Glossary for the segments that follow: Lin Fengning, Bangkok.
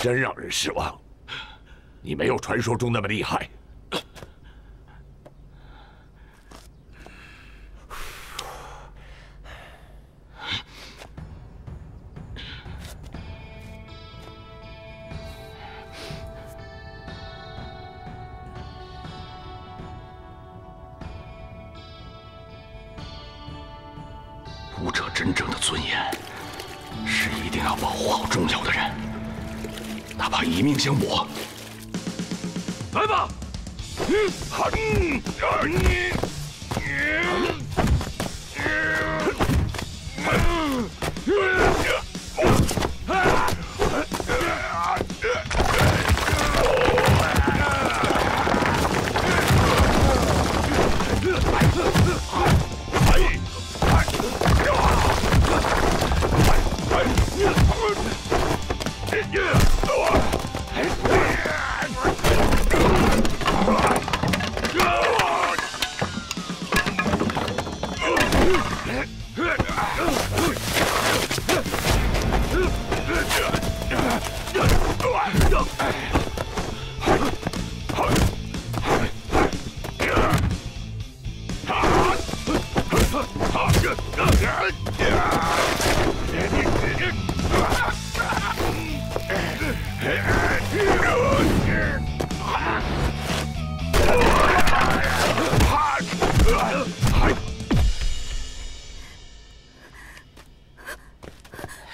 真让人失望，你没有传说中那么厉害。武者真正的尊严，是一定要保护好重要的人。 哪怕一命相搏，来吧！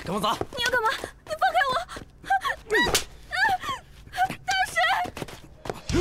跟我走！你要干嘛？你放开我！大神！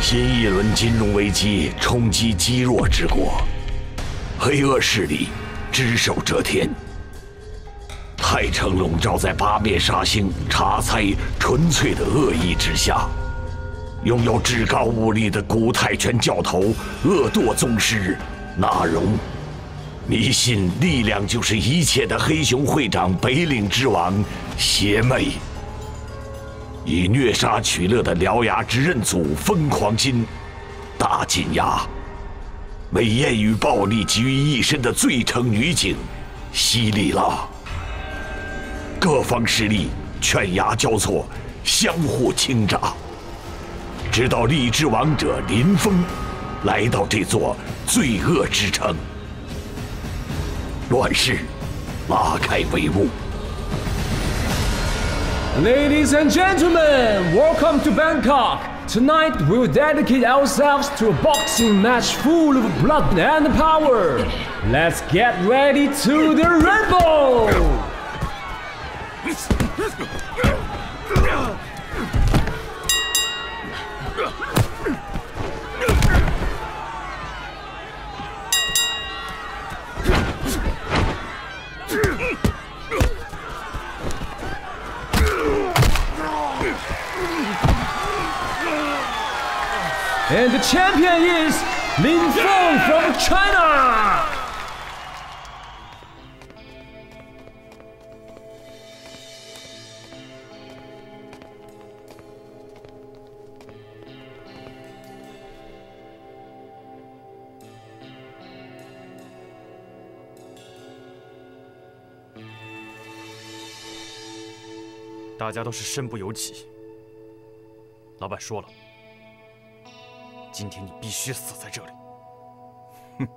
新一轮金融危机冲击积弱之国，黑恶势力只手遮天。太城笼罩在八面杀星、查猜纯粹的恶意之下，拥有至高武力的古泰拳教头恶堕宗师纳荣，迷信力量就是一切的黑熊会长北岭之王邪魅。 以虐杀取乐的獠牙之刃组疯狂金、大金牙，美艳与暴力集于一身的罪城女警西丽拉，各方势力犬牙交错，相互倾轧，直到荔枝王者林峰来到这座罪恶之城。乱世，拉开帷幕。Ladies and gentlemen, welcome to Bangkok. Tonight we will dedicate ourselves to a boxing match full of blood and power. Let's get ready to the rumble. And the champion is Lin Fengning from China.大家都是身不由己。老板说了。 今天你必须死在这里！哼，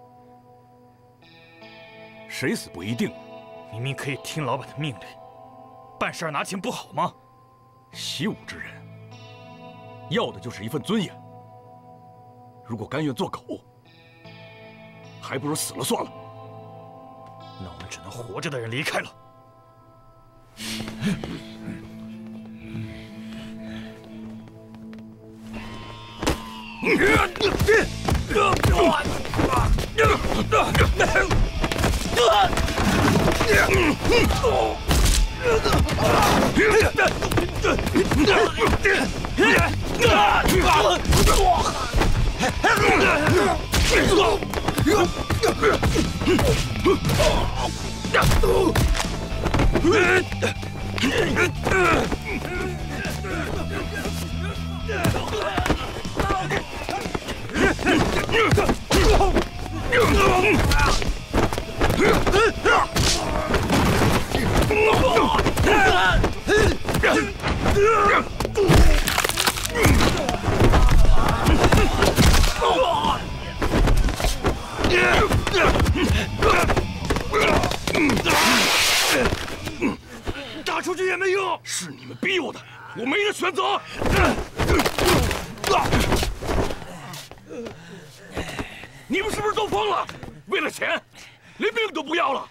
谁死不一定，明明可以听老板的命令，办事拿钱不好吗？习武之人，要的就是一份尊严。如果甘愿做狗，还不如死了算了。那我们只能活着的人离开了。打出去也没用，是你们逼我的，我没得选择。 你们是不是都疯了？为了钱，连命都不要了！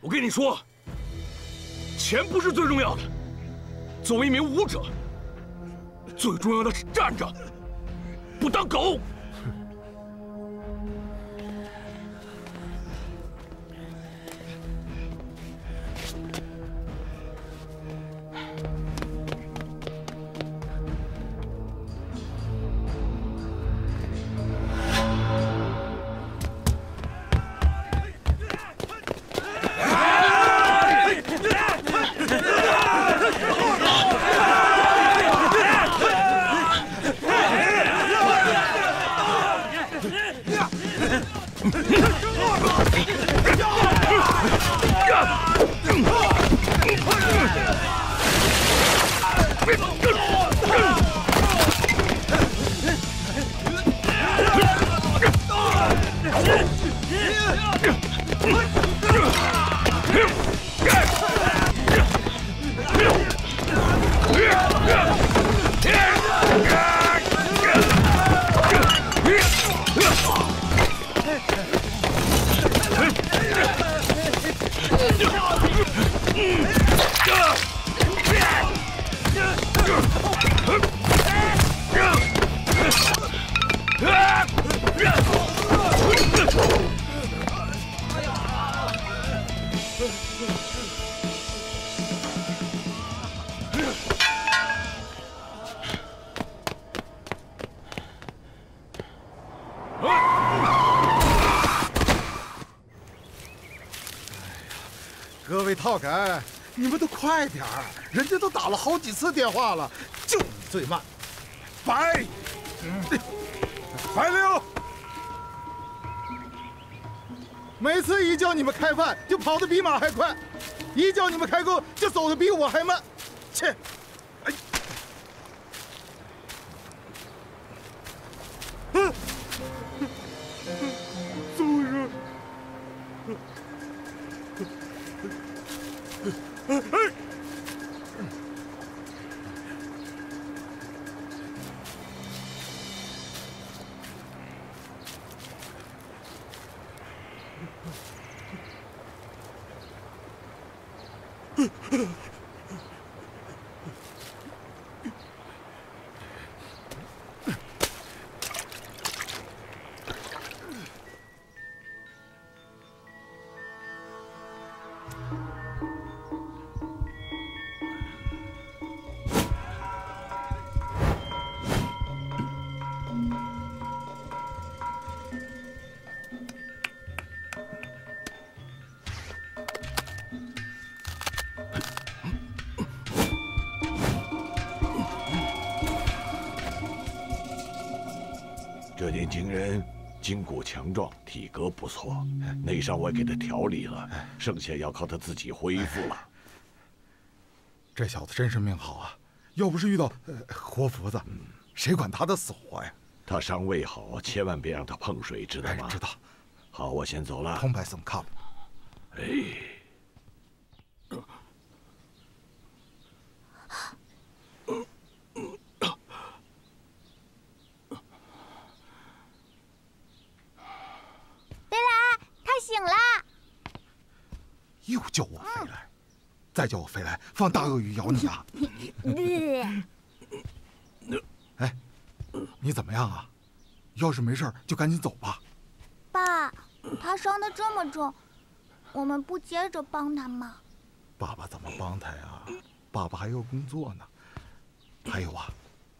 我跟你说，钱不是最重要的。作为一名武者，最重要的是站着，不当狗。各位套杆，你们都快点儿！人家都打了好几次电话了，就你最慢。白，白溜，每次一叫你们开饭就跑得比马还快，一叫你们开工就走得比我还慢，切！哎，这年轻人筋骨强壮，体格不错，内伤我也给他调理了，剩下要靠他自己恢复了。这小子真是命好啊！要不是遇到活佛子，谁管他的死活呀？他伤未好，千万别让他碰水，知道吗？知道。好，我先走了。通白僧看了。哎。 又叫我飞来，再叫我飞来，放大鳄鱼咬你啊！哎，你怎么样啊？要是没事就赶紧走吧。爸，他伤得这么重，我们不接着帮他吗？爸爸怎么帮他呀？爸爸还要工作呢。还有啊，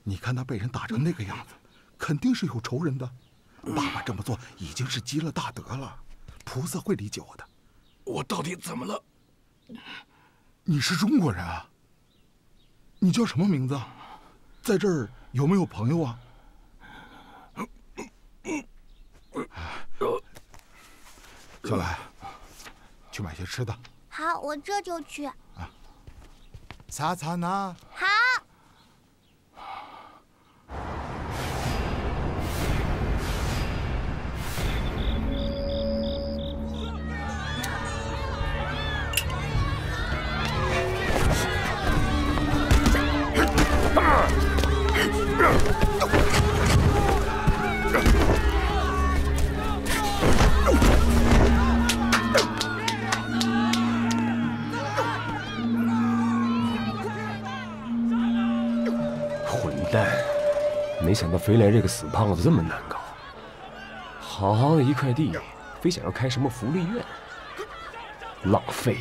你看他被人打成那个样子，肯定是有仇人的。爸爸这么做已经是积了大德了，菩萨会理解我的。 我到底怎么了？你是中国人啊？你叫什么名字？在这儿有没有朋友啊？小兰，去买些吃的。好，我这就去。啊，擦擦呢？好。 混蛋！没想到肥来这个死胖子这么难搞。好好的一块地，非想要开什么福利院，浪费！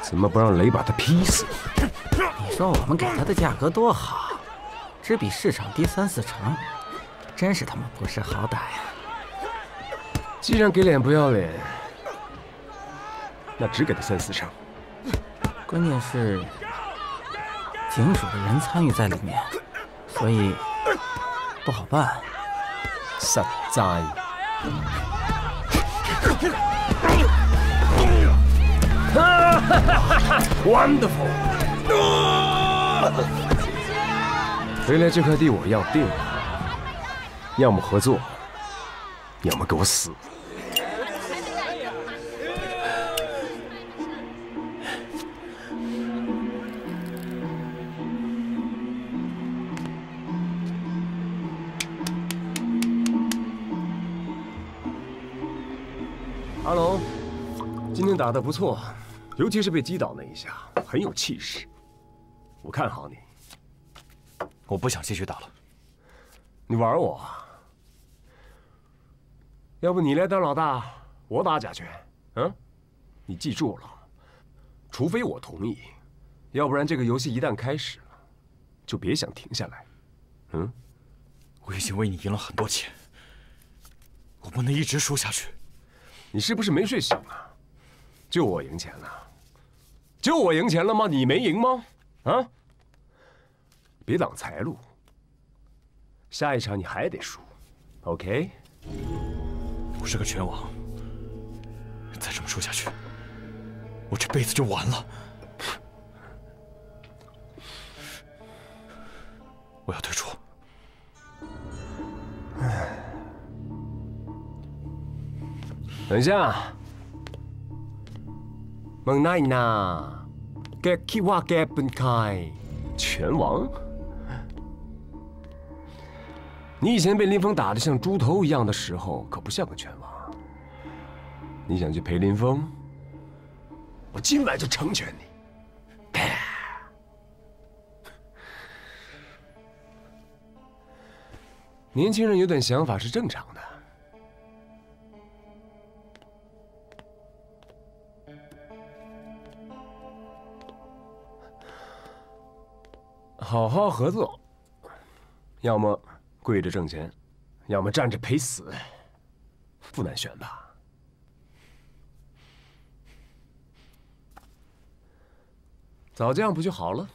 怎么不让雷把他劈死？ 你说我们给他的价格多好，只比市场低3、4成，真是他妈不识好歹呀！既然给脸不要脸，那只给他3、4成。关键是警署的人参与在里面，所以不好办。实在。Wonderful。 回来这块地我要定，要么合作，要么给我死。阿龙，今天打得不错，尤其是被击倒那一下，很有气势。 我看好你，我不想继续打了。你玩我？要不你来当老大，我打假拳。嗯，你记住了，除非我同意，要不然这个游戏一旦开始了，就别想停下来。嗯，我已经为你赢了很多钱，我不能一直输下去。你是不是没睡醒啊？就我赢钱了？就我赢钱了吗？你没赢吗？ 啊！别挡财路，下一场你还得输 ，OK？ 我是个拳王，再这么输下去，我这辈子就完了。我要退出。等一下，孟奈娜。 给气哇给本开，拳王！你以前被林峰打得像猪头一样的时候，可不像个拳王。你想去陪林峰？我今晚就成全你。年轻人有点想法是正常的。 好好合作，要么跪着挣钱，要么站着赔死，不难选吧？早这样不就好了？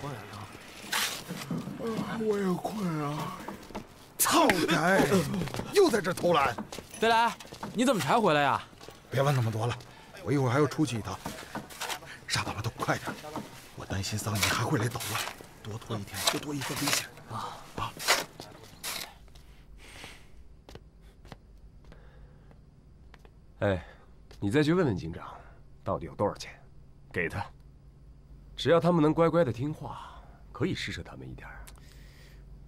快啊！我也快啊！ 操蛋！又在这偷懒。德来，你怎么才回来呀？别问那么多了，我一会儿还要出去一趟。沙爸爸都快点，我担心桑尼还会来捣乱，多拖一天就多一分危险啊！啊！哎，你再去问问警长，到底有多少钱，给他。只要他们能乖乖的听话，可以施舍他们一点。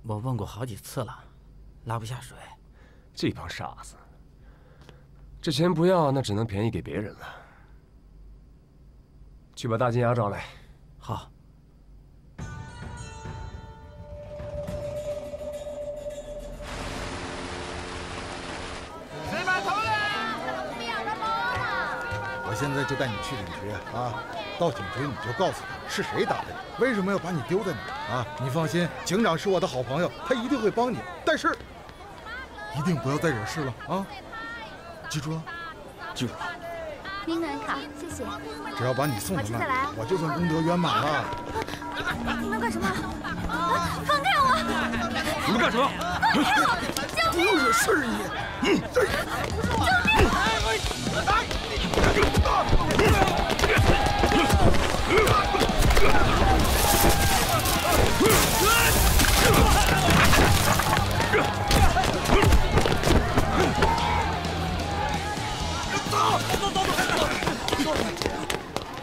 我问过好几次了。 拉不下水，这帮傻子。这钱不要，那只能便宜给别人了。去把大金牙找来。好。吃馒头了。我现在就带你去警局啊！到警局你就告诉他是谁打的你，为什么要把你丢在那啊！你放心，警长是我的好朋友，他一定会帮你。但是。 一定不要再惹事了啊！记住了，记住了。您的卡，谢谢。只要把你送到那儿，我就算功德圆满了。你们干什么？放开我！你们干什么？放开我！救命！不惹事你！救命！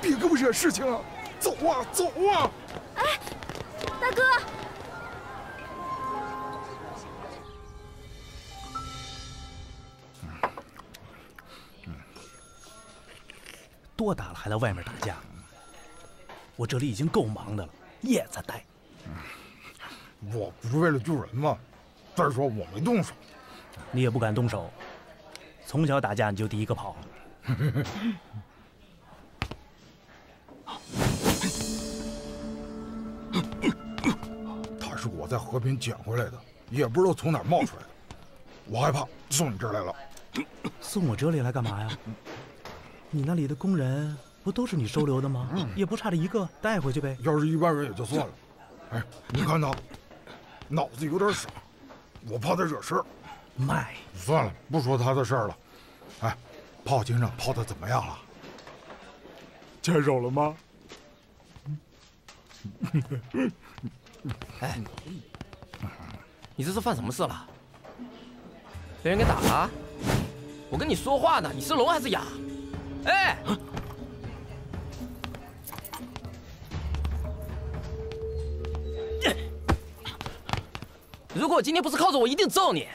别给我惹事情啊！走啊，走啊！哎，大哥，多打了还在外面打架，我这里已经够忙的了，也在待。我不是为了救人吗？再说我没动手，你也不敢动手。从小打架你就第一个跑。 他是我在和平捡回来的，也不知道从哪儿冒出来的。我害怕，送你这儿来了。送我这里来干嘛呀？你那里的工人不都是你收留的吗？也不差这一个，带回去呗。要是一般人也就算了。哎，你看他，脑子有点傻，我怕他惹事儿。卖。算了，不说他的事儿了。哎。 炮警长炮的怎么样了？接手了吗？哎，你这是犯什么事了？被人给打了？我跟你说话呢，你是聋还是哑？哎，如果今天不是靠着我，一定揍你！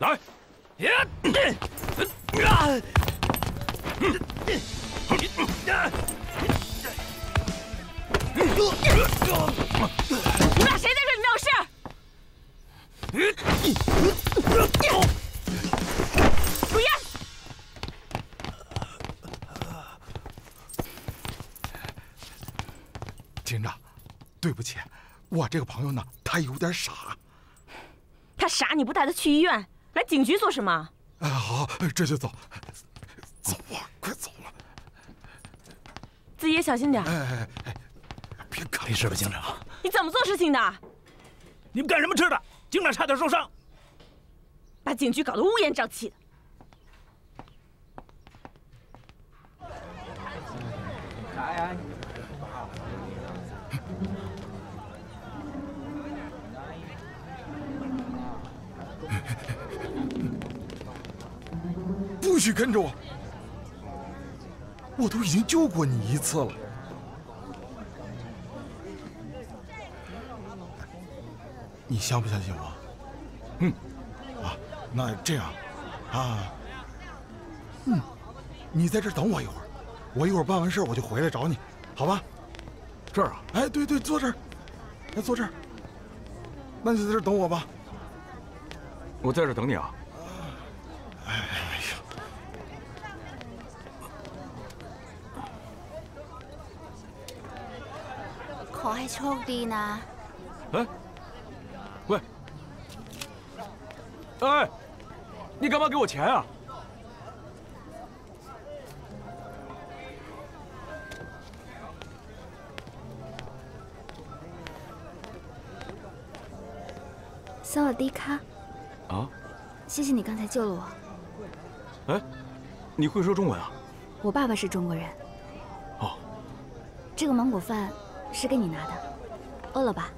来，你俩谁在这里闹事？不要！警长，对不起，我这个朋友呢，他有点傻。他傻，你不带他去医院？ 来警局做什么？哎，好，这就走，走啊，快走了！自己也小心点。哎，别看了，没事吧，警长？你怎么做事情的？你们干什么吃的？警长差点受伤，把警局搞得乌烟瘴气的。不许跟着我！我都已经救过你一次了。你相不相信我？嗯，啊，那这样，啊，嗯，你在这儿等我一会儿，我一会儿办完事我就回来找你，好吧？这儿啊？哎，对对，坐这儿，哎，坐这儿。那你在这儿等我吧。我在这儿等你啊。哎。 ขอให้โชคดีนะเฮ้ยเฮ้ยเฮ้ย你干嘛给我钱啊？สวัสดีค่ะ啊，谢谢你刚才救了我。哎，你会说中文啊？我爸爸是中国人。哦，这个芒果饭。 是给你拿的，饿了吧？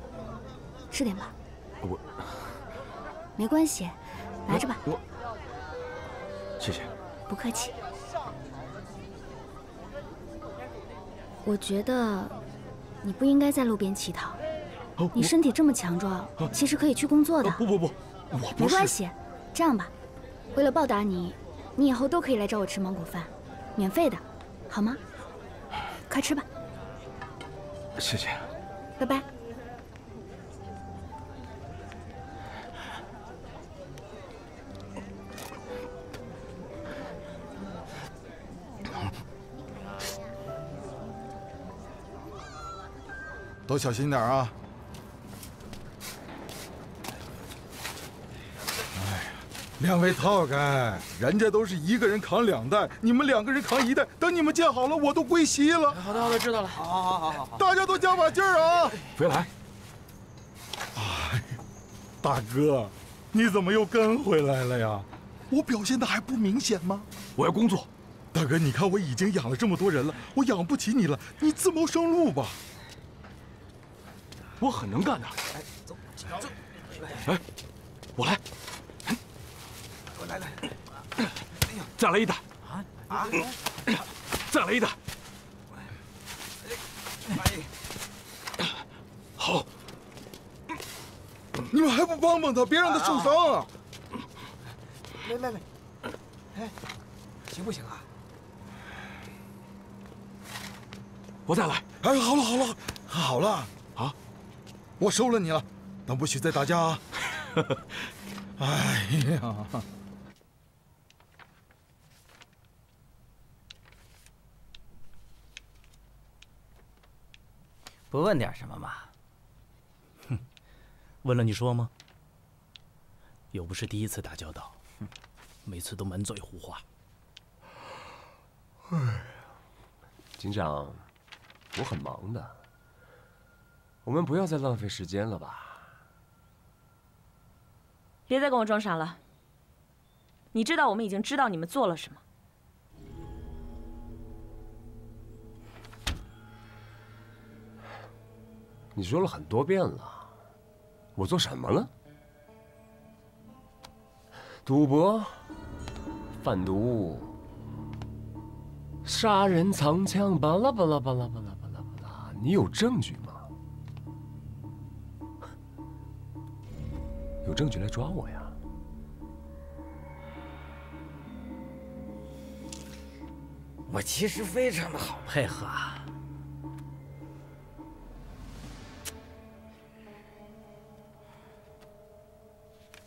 吃点吧。我没关系，拿着吧。我谢谢。不客气。我觉得你不应该在路边乞讨。哦、你身体这么强壮，哦、其实可以去工作的。哦、不，我没关系。这样吧，为了报答你，你以后都可以来找我吃芒果饭，免费的，好吗？快吃吧。 谢谢，拜拜。都小心点啊！哎呀，两位套干，人家都是一个人扛两袋，你们两个人扛一袋。等你们建好了，我都归西了。好的，好的，知道了。好。大家都加把劲儿啊！回来。哎，大哥，你怎么又跟回来了呀？我表现的还不明显吗？我要工作。大哥，你看我已经养了这么多人了，我养不起你了，你自谋生路吧。我很能干的。哎，走，走。哎，我来。 来，再来一袋啊！再来一袋。好，你们还不帮帮他，别让他受伤啊！来，哎，行不行啊？我再来。哎，好了啊！我收了你了，但不许再打架啊！哎呀！ 不问点什么吗？哼，问了你说吗？又不是第一次打交道，每次都满嘴胡话。哎呀，警长，我很忙的，我们不要再浪费时间了吧？别再跟我装傻了。你知道我们已经知道你们做了什么。 你说了很多遍了，我做什么了？赌博、贩毒、杀人、藏枪，巴拉巴拉巴拉巴拉巴拉巴拉，你有证据吗？有证据来抓我呀！我其实非常的好配合啊。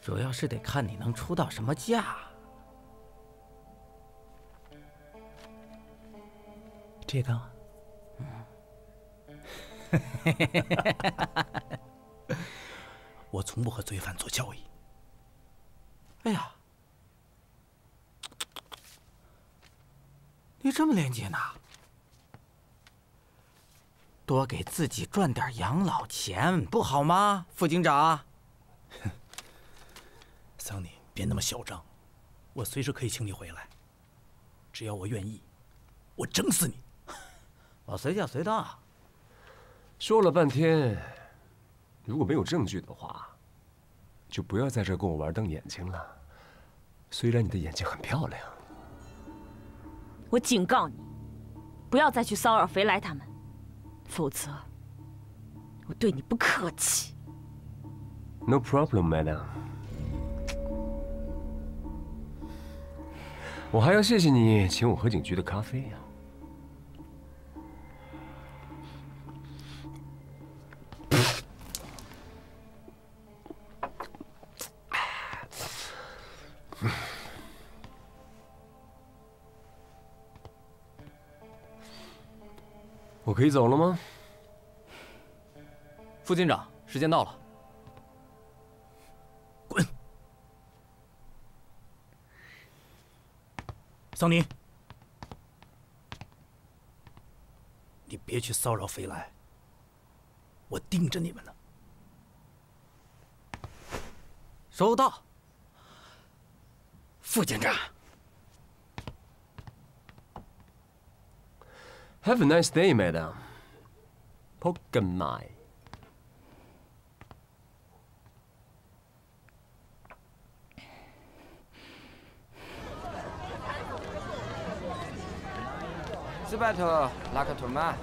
主要是得看你能出到什么价。这个，我从不和罪犯做交易。哎呀，你这么廉洁呢？多给自己赚点养老钱不好吗，副警长？ 桑尼，别那么嚣张，我随时可以请你回来，只要我愿意，我整死你！我随叫随到。说了半天，如果没有证据的话，就不要在这跟我玩瞪眼睛了。虽然你的眼睛很漂亮，我警告你，不要再去骚扰肥来他们，否则我对你不客气。No problem, madam。我还要谢谢你请我喝警局的咖啡呀。 我可以走了吗，副警长？时间到了，滚！桑尼，你别去骚扰肥来，我盯着你们呢。收到，副警长。 Have a nice day, madam. Pokemon. 斯巴特拉克图曼。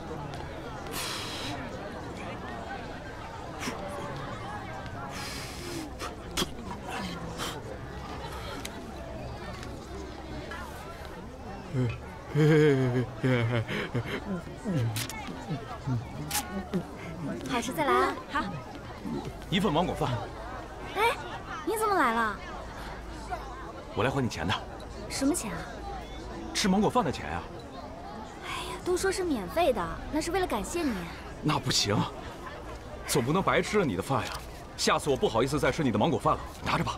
海池再来啊！好，一份芒果饭。哎，你怎么来了？我来还你钱的。什么钱啊？吃芒果饭的钱呀。哎呀，都说是免费的，那是为了感谢你。那不行，总不能白吃了你的饭呀。下次我不好意思再吃你的芒果饭了，拿着吧。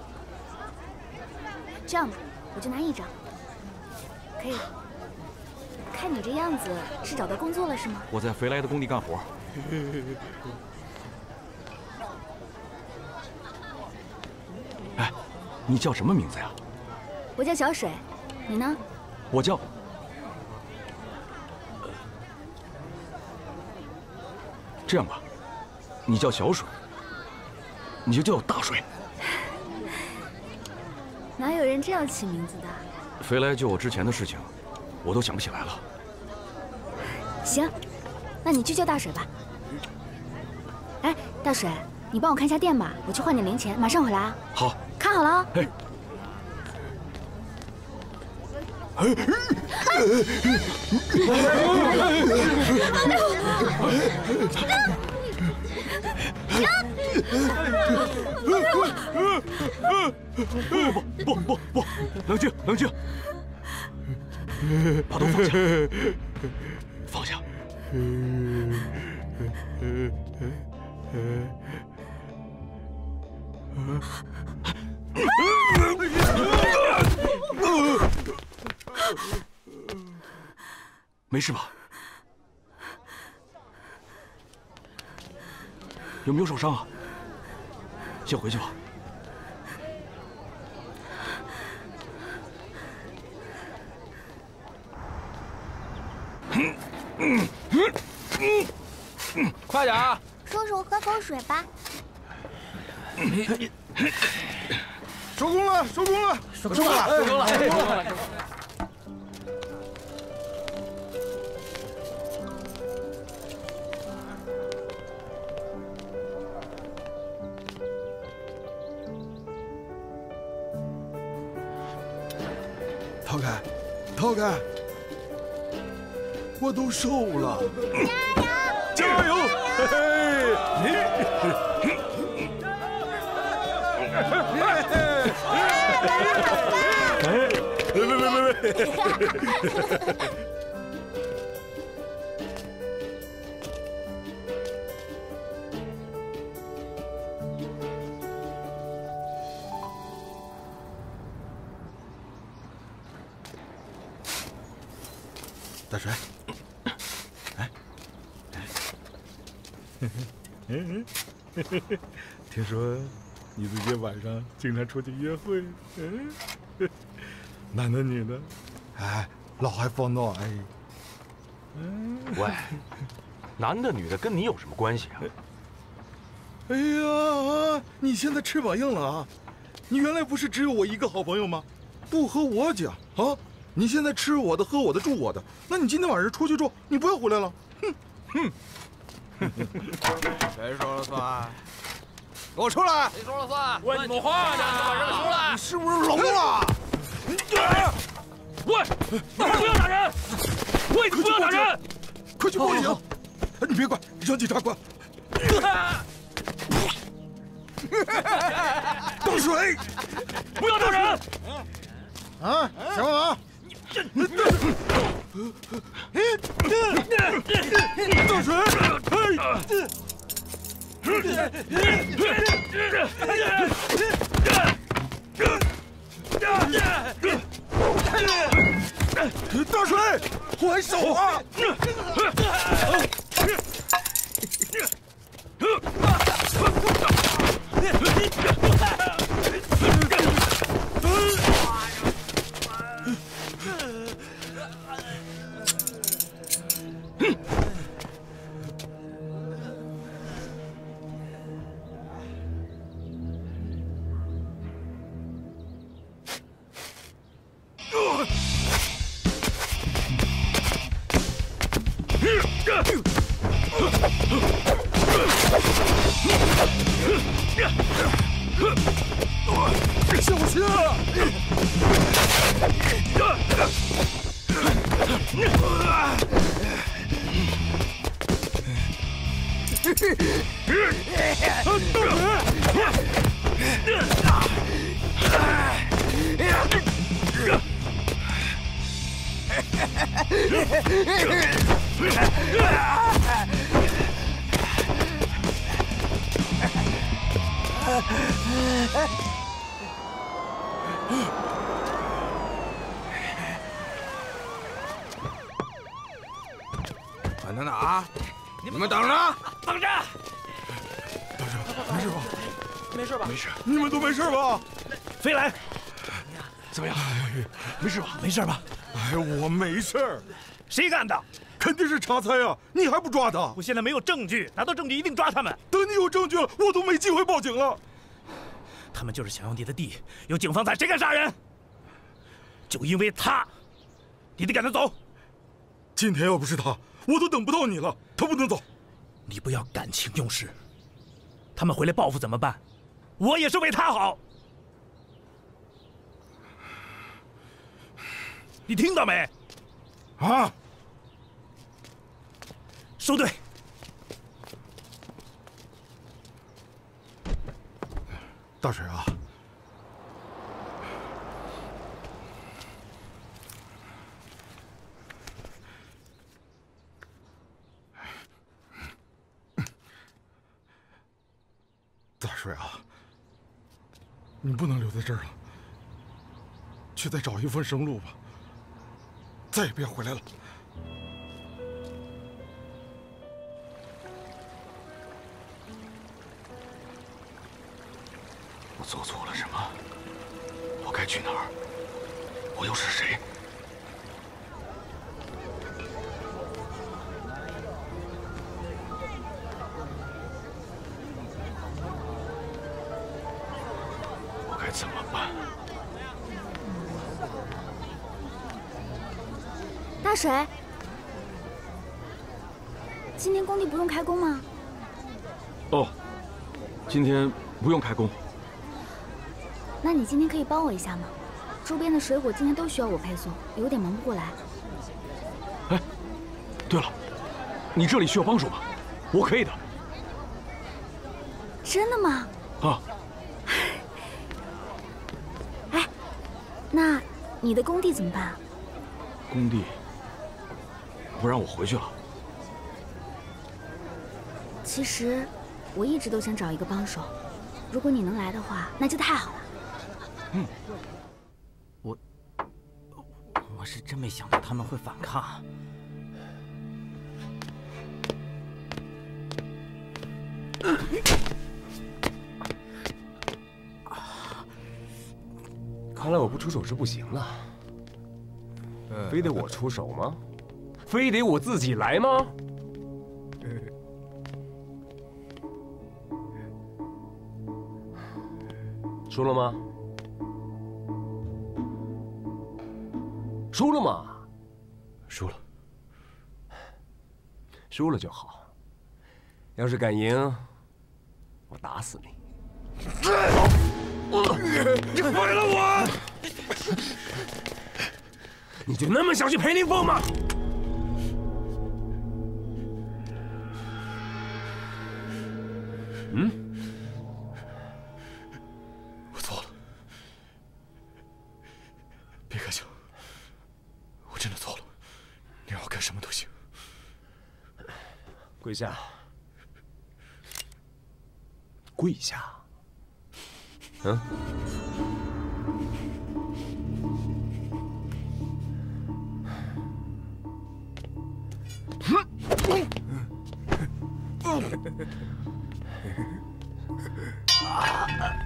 这样吧，我就拿一张，可以了。 看你这样子，是找到工作了是吗？我在肥来的工地干活。哎，你叫什么名字呀？我叫小水，你呢？我叫……这样吧，你叫小水，你就叫我大水。哪有人这样起名字的？肥来就我之前的事情，我都想不起来了。 行，那你去叫大水吧。哎，大水，你帮我看一下店吧，我去换点零钱，马上回来啊。好，看好了啊。哎，不，冷静冷静，把刀放下。 放下。没事吧？有没有受伤啊？先回去吧。嗯。 快点啊！叔叔，喝口水吧。收工了，收工了，收工了，收工了，收工了。掏开，掏开。 我都瘦了，加油！别！大水。 听说你最近晚上经常出去约会，嗯，男的女的，哎，老爱放闹，哎，喂，男的女的跟你有什么关系啊？哎呀，你现在翅膀硬了啊！你原来不是只有我一个好朋友吗？不和我讲啊！你现在吃我的，喝我的，住我的，那你今天晚上出去住，你不要回来了！哼哼。 谁说了算？给我出来！谁说了算？问你们话呢？把人出来！你是不是聋了？喂，不要打人！喂，不要打人！快去报警！你别管，让警察管。倒水！不要打人！啊，小王，倒水！ 大水，还手啊！管他呢啊！你们等着，等着。大师傅，没事吧？没事吧？没事。你们都没事吧？飞来，怎么样？没事吧？没事吧？哎，我没事。谁干的？ 肯定是查猜啊！你还不抓他？我现在没有证据，拿到证据一定抓他们。等你有证据了，我都没机会报警了。他们就是想要你的地，有警方在，谁敢杀人？就因为他，你得赶他走。今天要不是他，我都等不到你了。他不能走。你不要感情用事。他们回来报复怎么办？我也是为他好。你听到没？啊！ 收队。大水啊，大水啊，你不能留在这儿了，去再找一份生路吧，再也别回来了。 我做错了什么？我该去哪儿？我又是谁？我该怎么办？大水，今天工地不用开工吗？哦，今天不用开工。 那你今天可以帮我一下吗？周边的水果今天都需要我配送，有点忙不过来。哎，对了，你这里需要帮手吗？我可以的。真的吗？啊。哎，那你的工地怎么办啊？工地不让我回去了。其实我一直都想找一个帮手，如果你能来的话，那就太好了。 嗯，我是真没想到他们会反抗。看来我不出手是不行了，非得我出手吗？非得我自己来吗？ 输了吗？ 输了吗？输了，输了就好。要是敢赢，我打死你！你毁了我！你就那么想去陪林峰吗？ 嗯，我错了，别开枪，我真的错了，你让我干什么都行。跪下，跪下，嗯，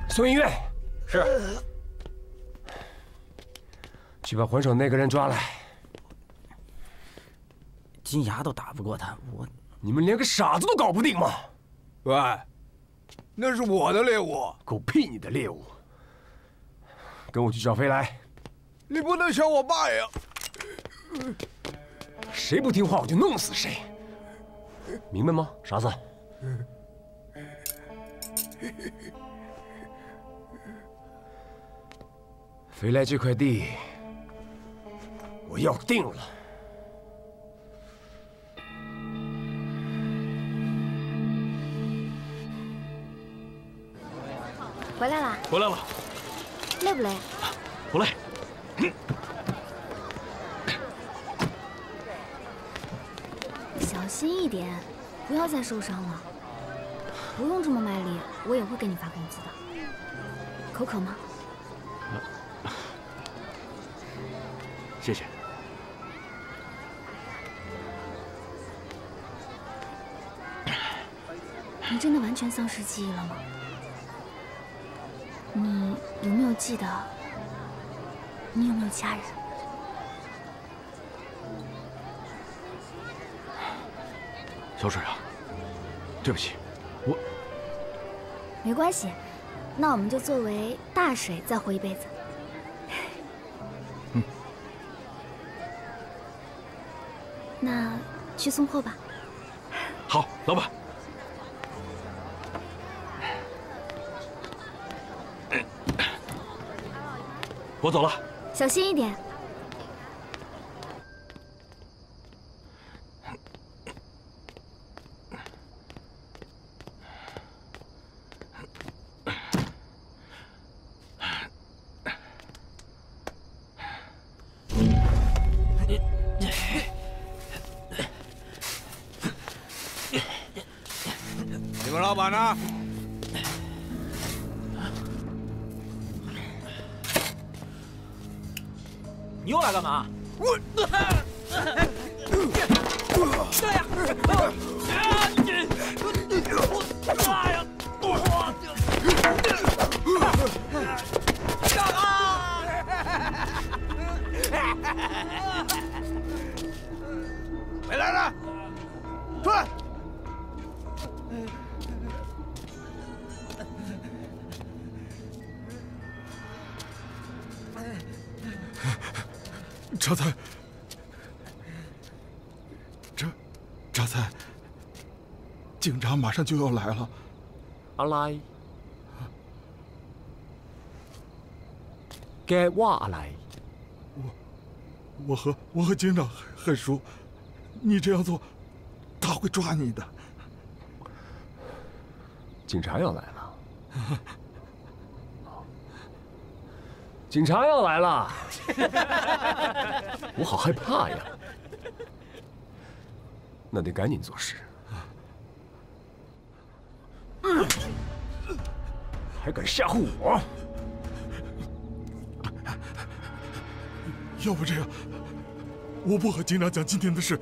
孙音乐，是，去把还手那个人抓来。金牙都打不过他，你们连个傻子都搞不定吗？喂，那是我的猎物。狗屁，你的猎物！跟我去找飞来。你不能像我爸一样，谁不听话我就弄死谁，明白吗，傻子？ 飞来这块地，我要定了。回来了。回来了。累不累？不累。小心一点，不要再受伤了。 不用这么卖力，我也会给你发工资的。口渴吗？谢谢。你真的完全丧失记忆了吗？你有没有记得？你有没有家人？小水啊，对不起。 我没关系，那我们就作为大水再活一辈子。嗯，那去送货吧。好，老板。我走了，小心一点。 老板呢？你又来干嘛？我这样，哎呀，我，回来了，出来。 榨菜，警察马上就要来了。阿来，该我阿来。我和警长很熟，你这样做，他会抓你的。警察要来了。警察要来了，我好害怕呀！那得赶紧做事，还敢吓唬我？要不这样，我不和警长讲今天的事，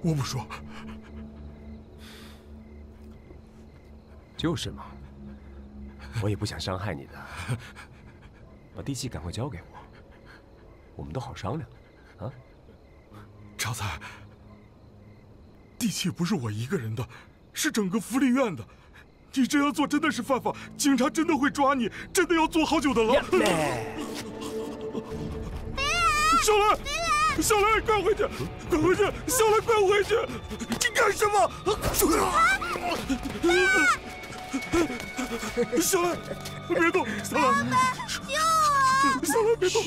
我不说。就是嘛，我也不想伤害你的。 把地契赶快交给我，我们都好商量，啊！超才，地契不是我一个人的，是整个福利院的。你这样做真的是犯法，警察真的会抓你，真的要坐好久的牢。小兰，小兰，快回去，快回去，小兰，快回去！你干什么？小兰，别动！小兰，救我！小兰，别动！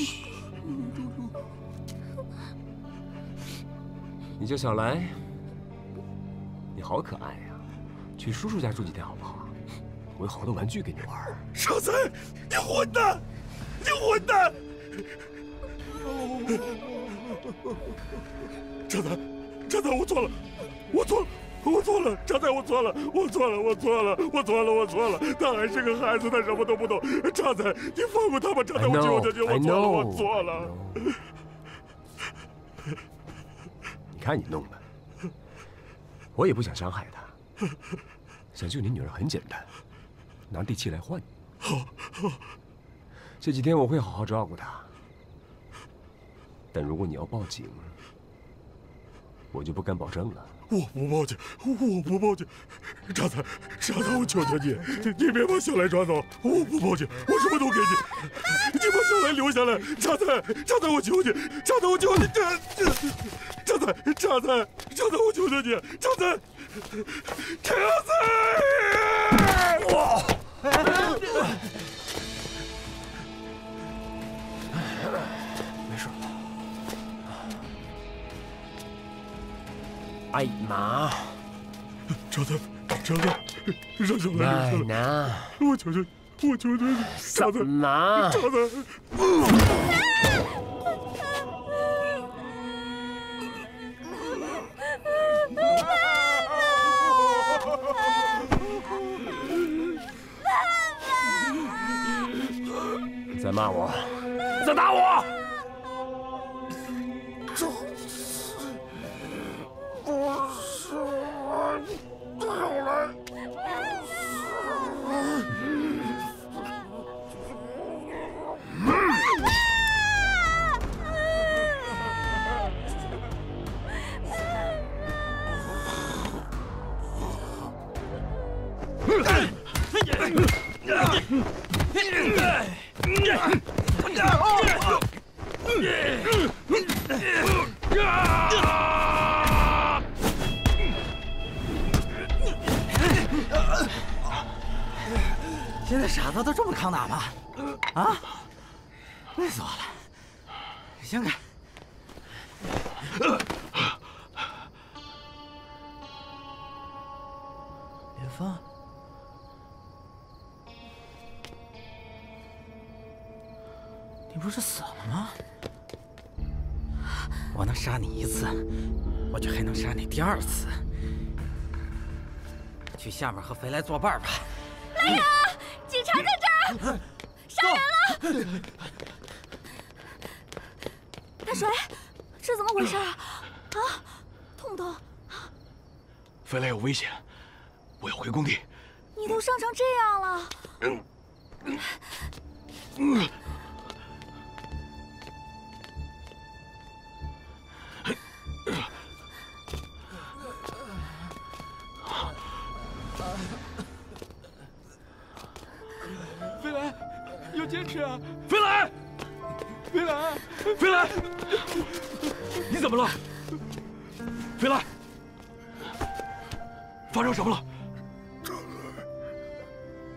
你叫小兰，你好可爱呀！去叔叔家住几天好不好？我有好多玩具给你玩。少才，你混蛋！你混蛋！少才，少才，我错了，我错了。 我错了，常才，我错了，我错了，我错了，我错了，我错了。他还是个孩子，他什么都不懂。常才，你放过他吧，常才，我求求你，我错了，我错了。你看你弄的，我也不想伤害他，想救你女儿很简单，拿地契来换你。好，好。这几天我会好好照顾他，但如果你要报警，我就不敢保证了。 我不报警，我不报警，常才，常才，我求求你，你别把小兰抓走！我不报警，我什么都给你，你把小兰留下来！常才，常才，我求你，常才，我求你，常才，常才，常才，我求求你，常才，常才！哇！没事了。 哎妈！常才，常才，让小兰留下来！我求求你，我求求你！常才，常才！你再骂我，再打我！走。 现在傻子都这么抗打吗？啊！累死我了！想开！林峰，你不是死了吗？我能杀你一次，我就还能杀你第二次。去下面和肥来作伴吧。来人！ 警察在这儿，杀人了！大水，这怎么回事啊？啊，痛不痛？飞来有危险，我要回工地。你都伤成这样了。坚持啊，飞来，飞来，飞来，你怎么了？飞来，发生什么了？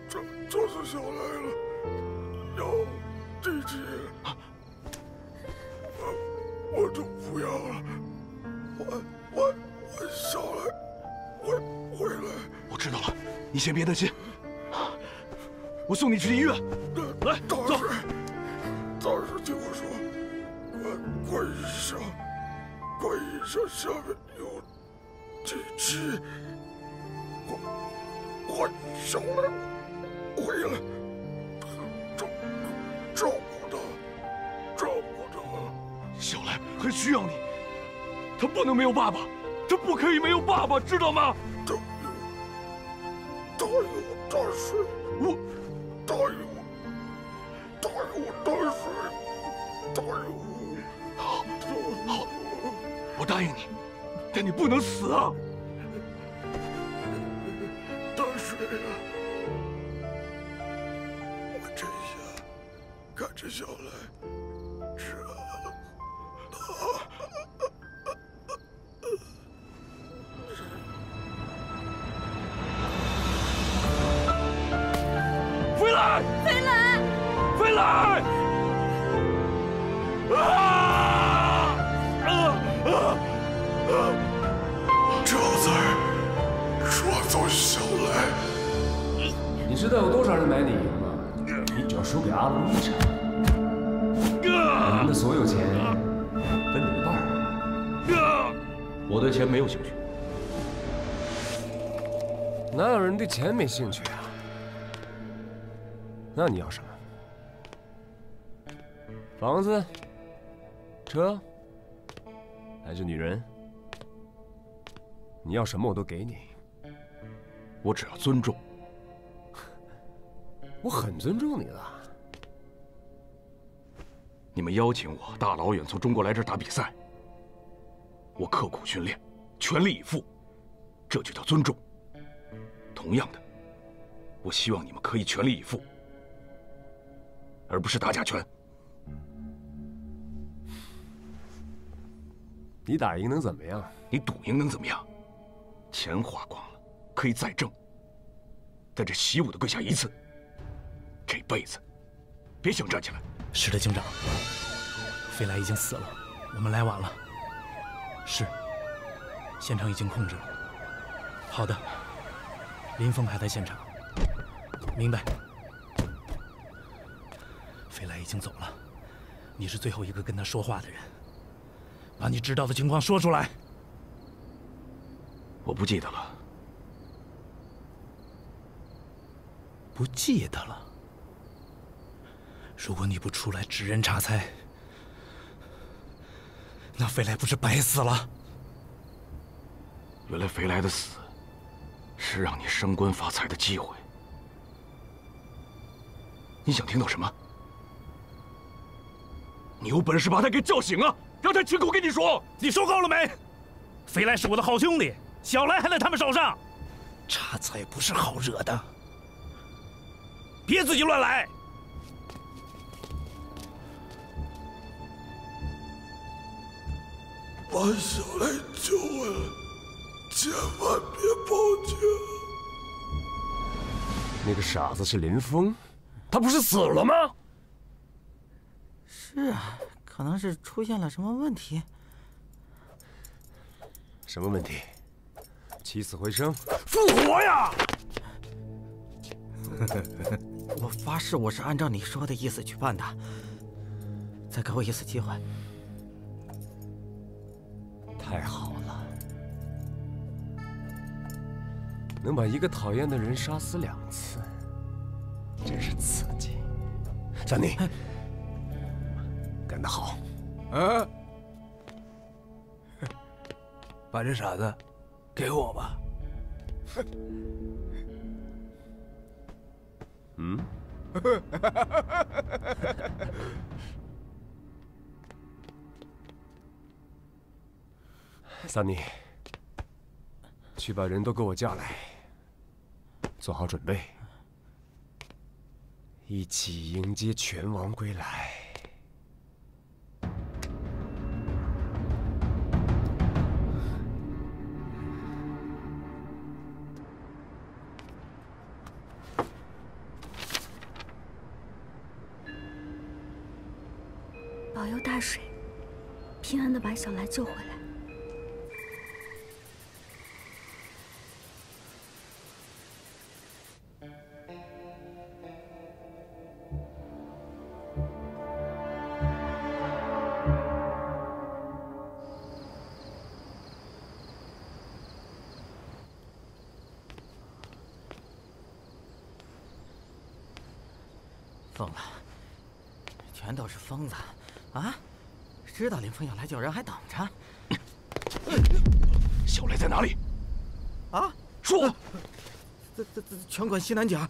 就是小兰了，要地契，我就不要了，我小兰，我回来。我知道了，你先别担心。 我送你去医院，来，走。当时听我说，关医生下面有地契，我小兰回来，照顾他。小兰很需要你，她不能没有爸爸，她不可以没有爸爸，知道吗？她有大水，我。 答应我！好，我答应你，但你不能死啊！大水啊！我这下看着小兰，知道了。兰，飞兰，飞兰！啊！赵三儿，说走就来。你知道有多少人买你赢吗？你只要输给阿龙一场，我们的所有钱分你一半。我对钱没有兴趣。 哪有人对钱没兴趣啊？那你要什么？房子、车，还是女人？你要什么我都给你。我只要尊重。我很尊重你了。你们邀请我大老远从中国来这儿打比赛，我刻苦训练，全力以赴，这就叫尊重。 同样的，我希望你们可以全力以赴，而不是打假拳。你打赢能怎么样？你赌赢能怎么样？钱花光了可以再挣，在这习武的跪下一次，这辈子别想站起来。是的，警长，飞来已经死了，我们来晚了。是，现场已经控制了。好的。 林峰还在现场，明白。飞来已经走了，你是最后一个跟他说话的人，把你知道的情况说出来。我不记得了，不记得了。如果你不出来指认查猜，那飞来不是白死了？原来飞来的死。 是让你升官发财的机会。你想听到什么？你有本事把他给叫醒啊，让他亲口跟你说。你说够了没？肥来是我的好兄弟，小来还在他们手上，查才不是好惹的。别自己乱来。把小来救回来。 千万别报警！那个傻子是林峰，他不是死了吗？是啊，可能是出现了什么问题。什么问题？起死回生，复活呀！我发誓，我是按照你说的意思去办的。再给我一次机会。太好了。 能把一个讨厌的人杀死两次，真是刺激！小宁，干得好！啊，把这傻子给我吧。嗯？小宁，去把人都给我叫来。 做好准备，一起迎接拳王归来。保佑大水平安的把小来救回来。 疯了，全都是疯子啊！知道林峰要来救人，还等着。小雷在哪里？啊？说，拳馆西南角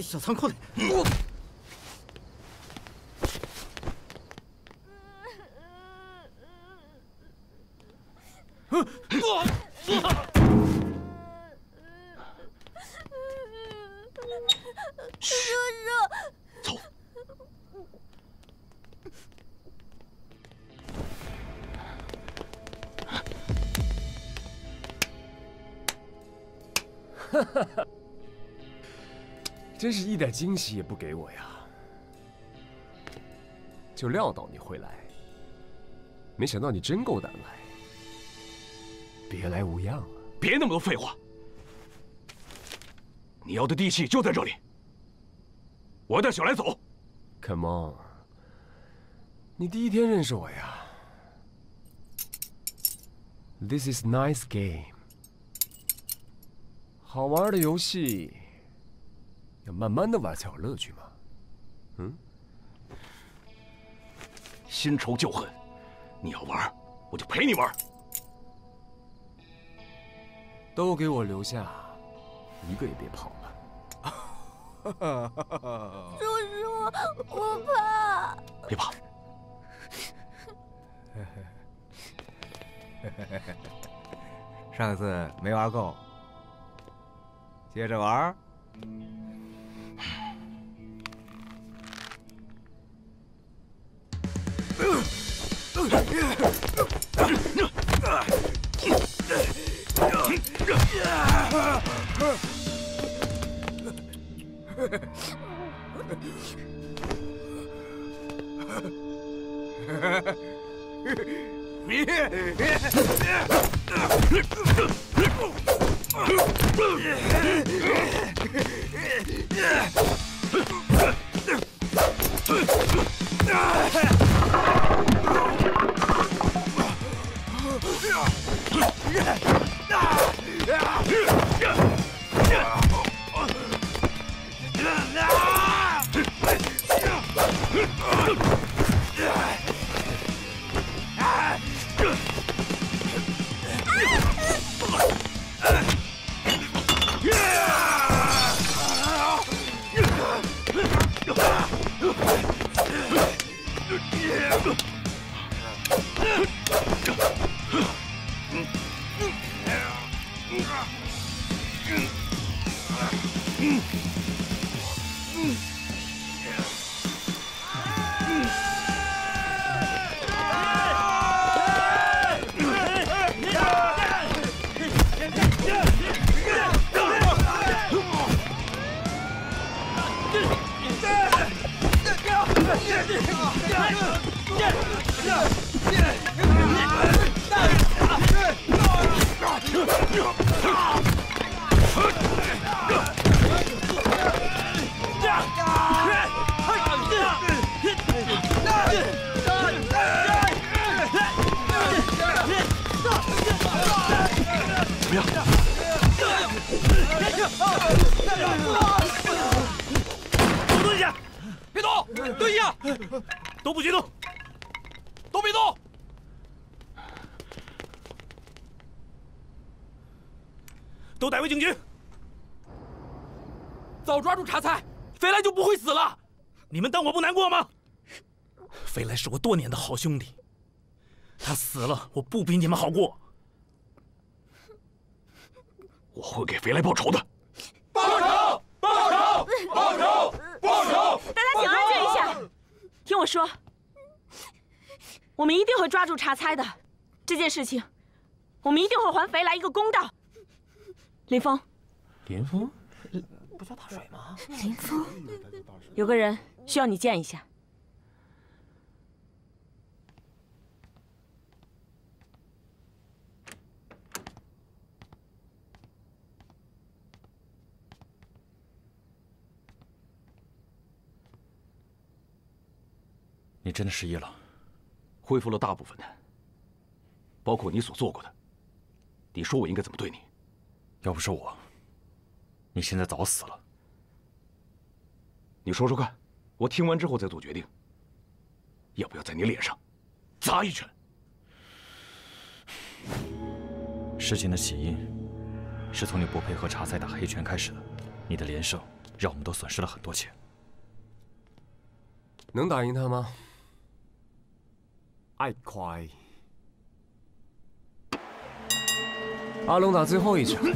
小仓库里。真是一点惊喜也不给我呀！就料到你会来，没想到你真够胆来，别来无恙啊！别那么多废话，你要的地契就在这里。我要带小兰走。Come on， 你第一天认识我呀？ This is nice game。 好玩的游戏，要慢慢的玩才有乐趣嘛。嗯，新仇旧恨，你要玩，我就陪你玩。都给我留下，一个也别跑了。叔叔，我怕。别怕。上次没玩够。 接着玩。是我多年的好兄弟，他死了，我不比你们好过。我会给肥来报仇的！报仇！报仇！报仇！报仇！大家请安静一下，听我说，我们一定会抓住查猜的。这件事情，我们一定会还肥来一个公道。林峰，林峰，不叫大水吗？林峰，有个人需要你见一下。 你真的失忆了，恢复了大部分的，包括你所做过的。你说我应该怎么对你？要不是我，你现在早死了。你说说看，我听完之后再做决定。要不要在你脸上砸一拳？事情的起因是从你不配合查才打黑拳开始的，你的连胜让我们都损失了很多钱。能打赢他吗？ 爱快！阿龙打最后一场，让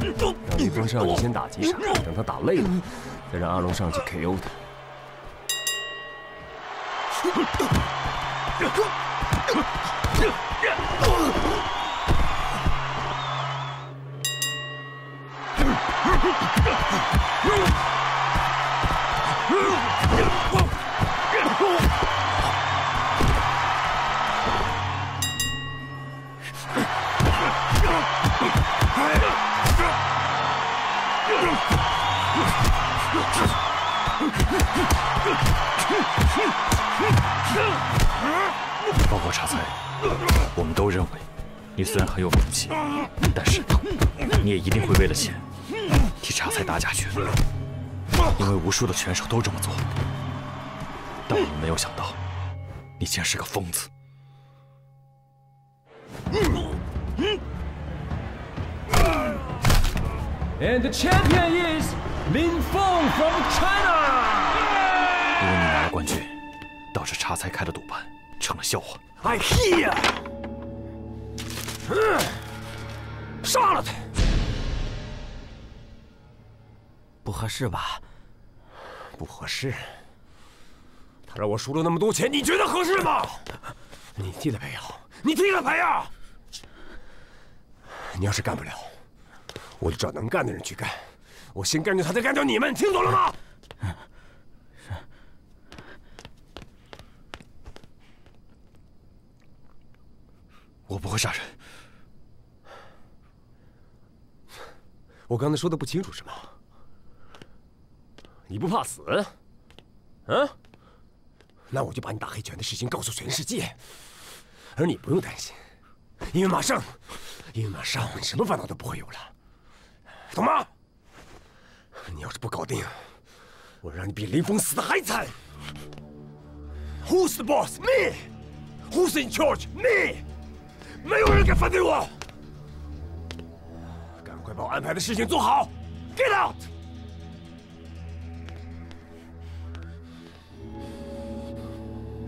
对方上去先打几场，等他打累了，再让阿龙上去 KO 他。包括查才，我们都认为你虽然很有名气，但是你也一定会为了钱替查才打假拳，因为无数的拳手都这么做。但我们没有想到，你竟然是个疯子。 And the champion is Lin Feng from China. 因为你拿了冠军，导致查才开的赌盘成了笑话。I hear. 杀了他！不合适吧？不合适。他让我输了那么多钱，你觉得合适吗？你替他赔啊！你替他赔啊！你要是干不了。 我就找能干的人去干，我先干掉他，再干掉你们，听懂了吗？是。我不会杀人。我刚才说的不清楚是吗？你不怕死？啊？那我就把你打黑拳的事情告诉全世界，而你不用担心，因为马上你什么烦恼都不会有了。 懂吗？你要是不搞定，我让你比林峰死的还惨。Who's the boss? Me. Who's in charge? Me. 没有人敢反对我。赶快把我安排的事情做好。Get out.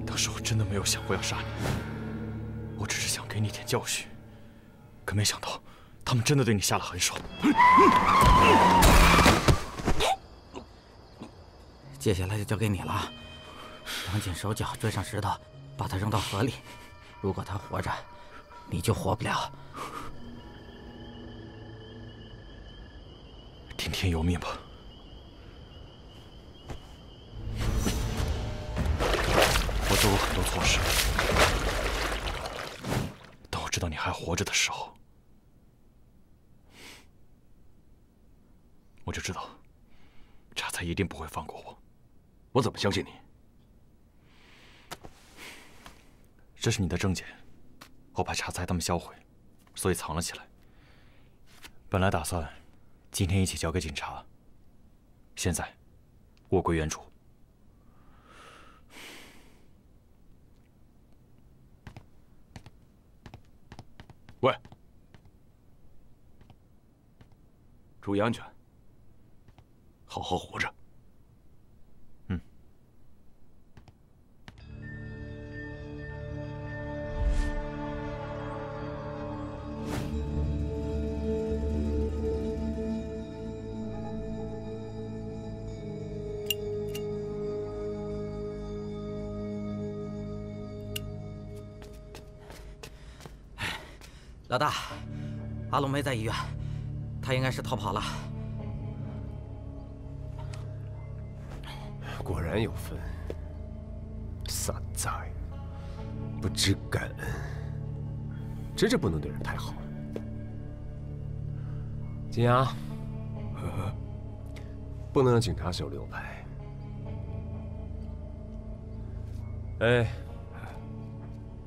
当时我真的没有想过要杀你，我只是想给你点教训，可没想到。 他们真的对你下了狠手，接下来就交给你了。绑紧手脚，追上石头，把他扔到河里。如果他活着，你就活不了。听天由命吧。我做过很多错事，当我知道你还活着的时候。 我就知道，查才一定不会放过我。我怎么相信你？这是你的证件，我把查才他们销毁，所以藏了起来。本来打算今天一起交给警察，现在物归原主。喂，注意安全。 好好活着。嗯。老大，阿龙没在医院，他应该是逃跑了。 果然有分，撒灾，不知感恩，真是不能对人太好了。金阳，不能让警察手里有牌。哎，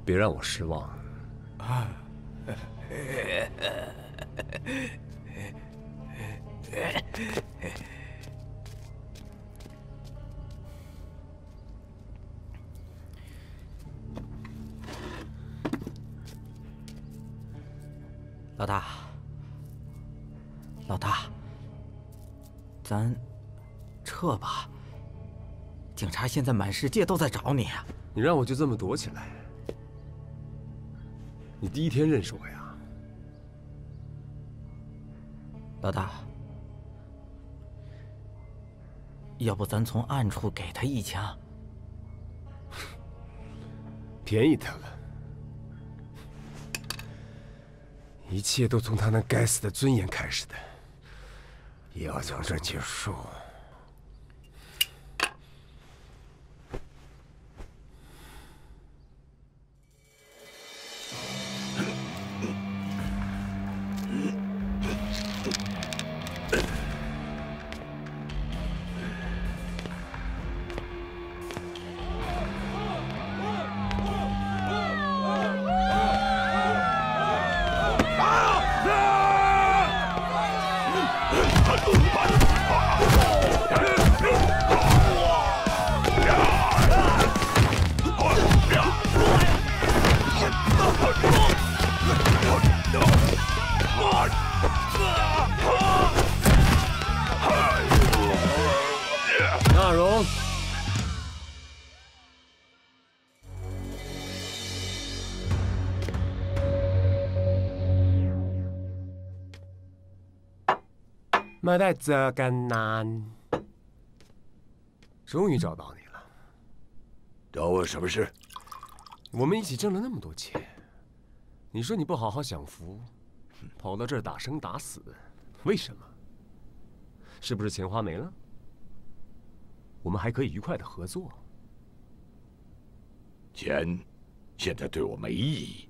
别让我失望。啊！老大，咱撤吧。警察现在满世界都在找你，你让我就这么躲起来？你第一天认识我呀，老大。要不咱从暗处给他一枪，便宜他了。 一切都从他那该死的尊严开始的，也要从这结束。ไม่ได้เจอกันนาน终于找到你了。找我什么事？我们一起挣了那么多钱，你说你不好好享福，跑到这儿打生打死，为什么？是不是钱花没了？我们还可以愉快的合作。钱现在对我没意义。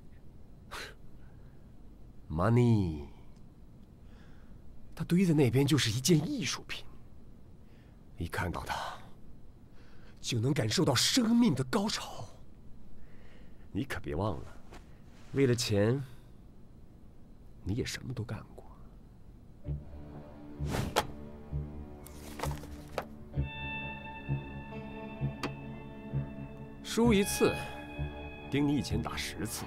Money， 它堆在那边就是一件艺术品。一看到它，就能感受到生命的高潮。你可别忘了，为了钱，你也什么都干过。输一次，顶你以前打10次。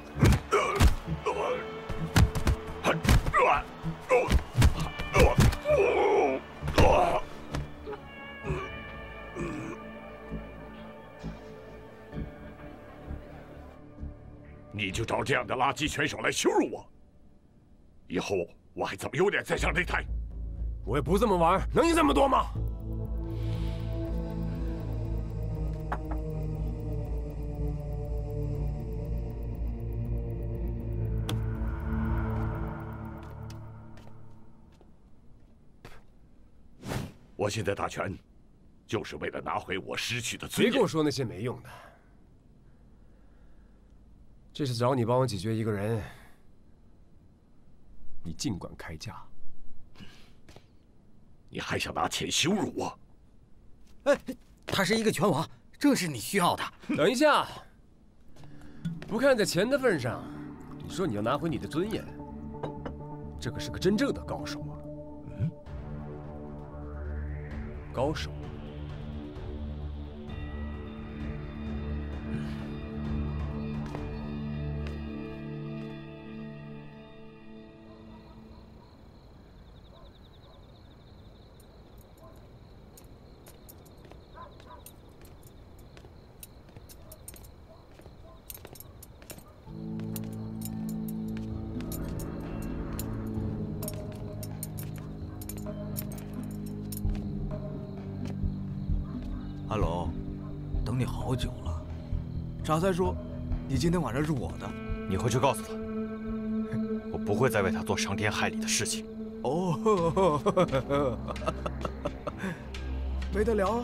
你就找这样的垃圾选手来羞辱我，以后我还怎么有脸再上擂台？我也不这么玩，能赢这么多吗？我现在打拳，就是为了拿回我失去的尊严。别跟我说那些没用的。这是找你帮我解决一个人，你尽管开价。你还想拿钱羞辱我？哎，他是一个拳王，正是你需要的。等一下，不看在钱的份上，你说你要拿回你的尊严，这可是个真正的高手啊！ 高手，阿龙，等你好久了。傻三说，你今天晚上是我的。你回去告诉他，我不会再为他做伤天害理的事情。哦，没得聊。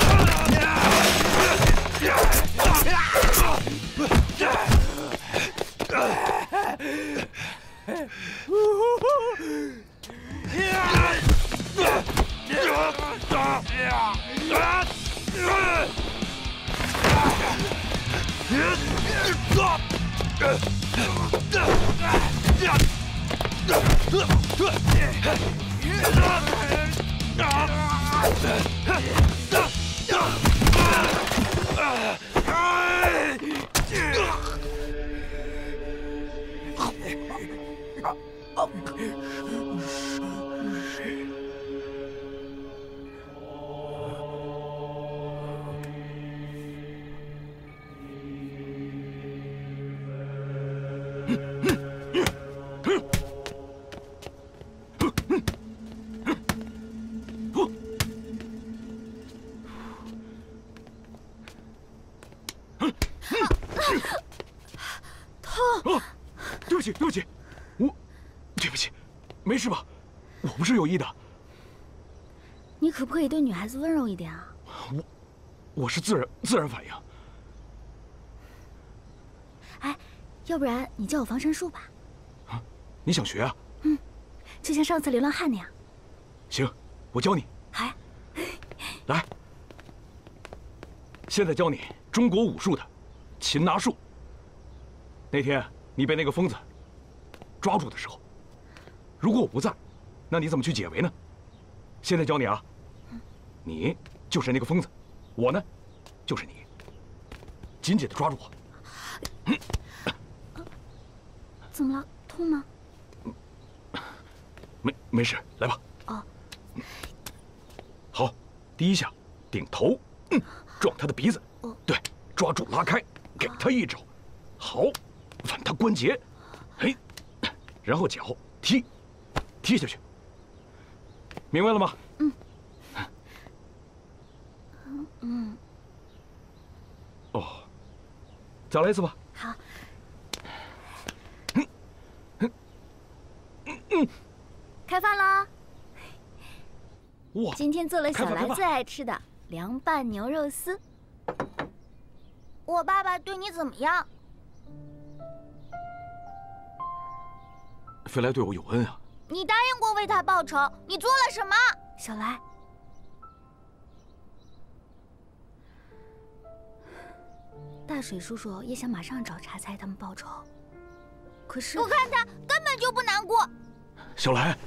孩子温柔一点啊！我是自然反应。哎，要不然你教我防身术吧？啊，你想学啊？嗯，就像上次流浪汉那样。行，我教你。哎，来，现在教你中国武术的擒拿术。那天你你被那个疯子抓住的时候，如果我不在，那你怎么去解围呢？现在教你啊，你就是那个疯子，我呢，就是你。紧紧的抓住我。怎么了？痛吗？没事，来吧。哦。好，第一下顶头，撞他的鼻子。对，抓住拉开，给他一肘。好。 反他关节，哎，然后脚踢下去，明白了吗？嗯。哦，再来一次吧。好。开饭啦！哇，今天做了小兰最爱吃的凉拌牛肉丝。我爸爸对你怎么样？ 飞来对我有恩啊！你答应过为他报仇，你做了什么？小来，大水叔叔也想马上找茶菜他们报仇，可是我看他根本就不难过。小来，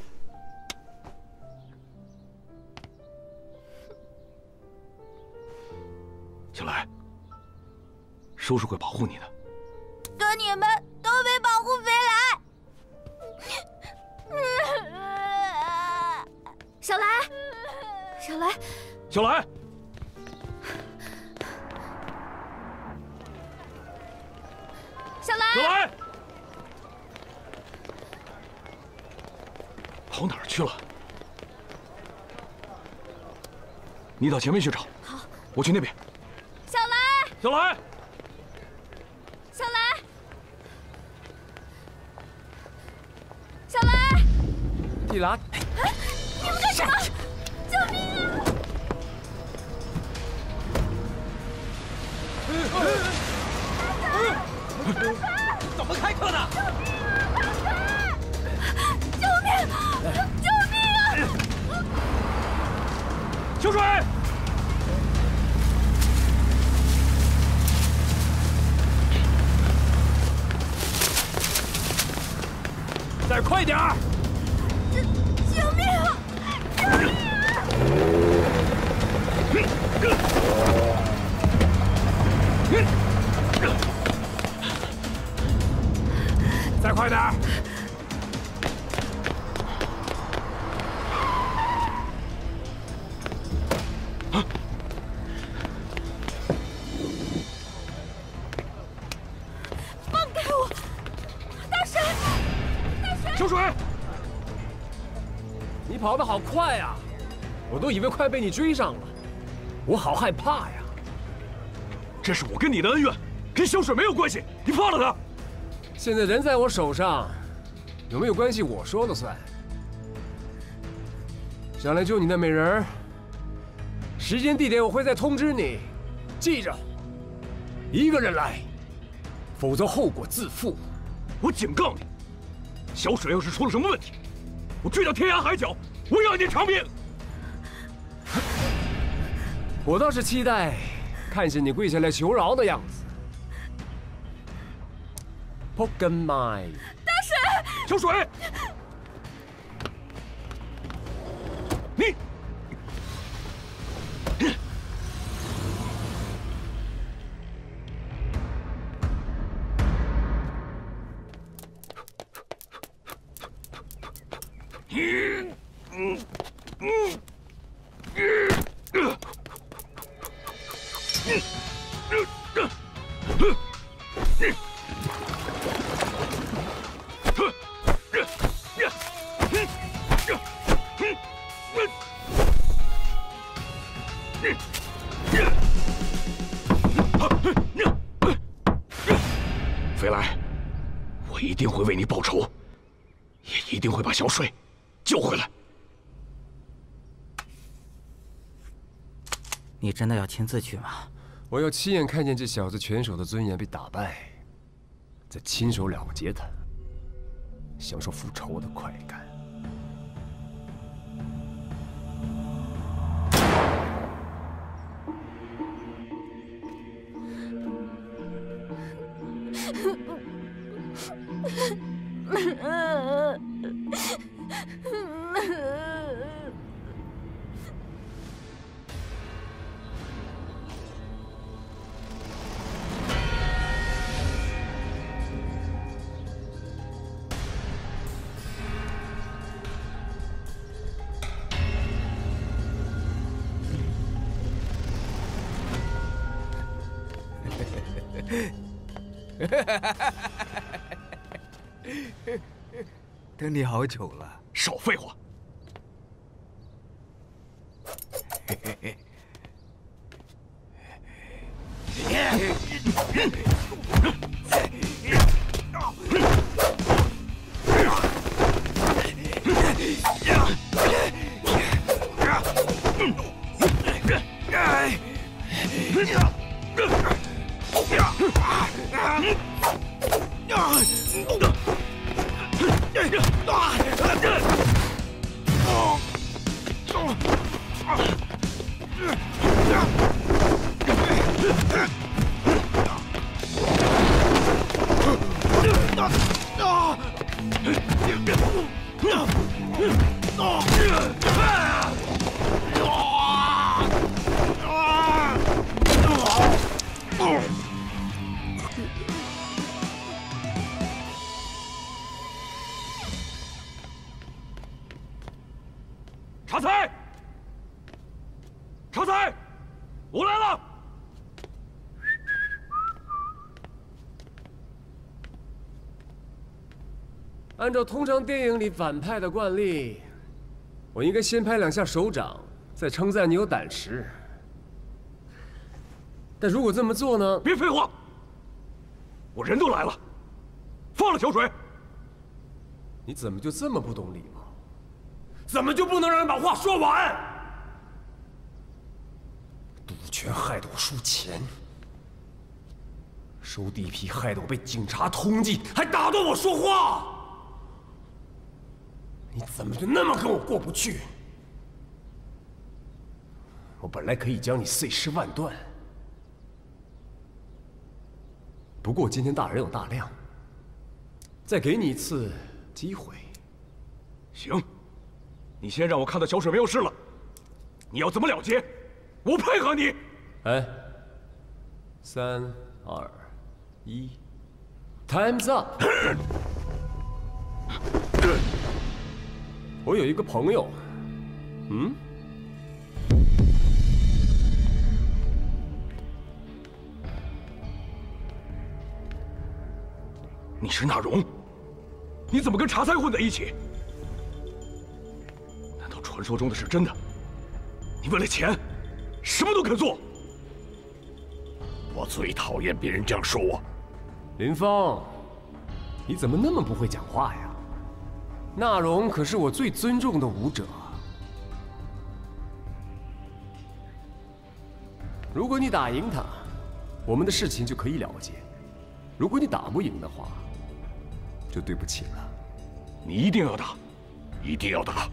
小来，叔叔会保护你的。可你们都没保护飞来。 小来，小来，小来！小来，小来，跑哪儿去了？你到前面去找。好，我去那边。小来，小来，小来，小来，蒂兰。 你们干什么？救命啊！怎么开课呢？救命啊！救命！救命啊！秋水，再快点儿！救命啊！ 再快点！啊！放开我！大神，大神！秋水，你跑得好快呀！ 我都以为快被你追上了，我好害怕呀！这是我跟你的恩怨，跟小水没有关系，你放了他。现在人在我手上，有没有关系我说了算。想来救你那美人儿，时间地点我会再通知你，记着，一个人来，否则后果自负。我警告你，小水要是出了什么问题，我追到天涯海角，我要你偿命！ 我倒是期待看见你跪下来求饶的样子。Pokémon， 大神，小水，你，飞来，我一定会为你报仇，也一定会把小水救回来。你真的要亲自去吗？我要亲眼看见这小子拳手的尊严被打败，再亲手了结他，享受复仇的快感。等你好久了，少废话。按照通常电影里反派的惯例，我应该先拍两下手掌，再称赞你有胆识。但如果这么做呢？别废话！我人都来了，放了小水。你怎么就这么不懂礼貌？怎么就不能让人把话说完？赌权害得我输钱，收地皮害得我被警察通缉，还打断我说话。 你怎么就那么跟我过不去？我本来可以将你碎尸万段，不过今天大人有大量，再给你一次机会。行，你先让我看到小水没有事了。你要怎么了结，我配合你。哎，3、2、1 ，Time's up。我有一个朋友，你是纳荣？你怎么跟茶菜混在一起？难道传说中的是真的？你为了钱，什么都肯做？我最讨厌别人这样说我。林峰，你怎么那么不会讲话呀？ 纳荣可是我最尊重的武者。如果你打赢他，我们的事情就可以了结；如果你打不赢的话，就对不起了。你一定要打，一定要打！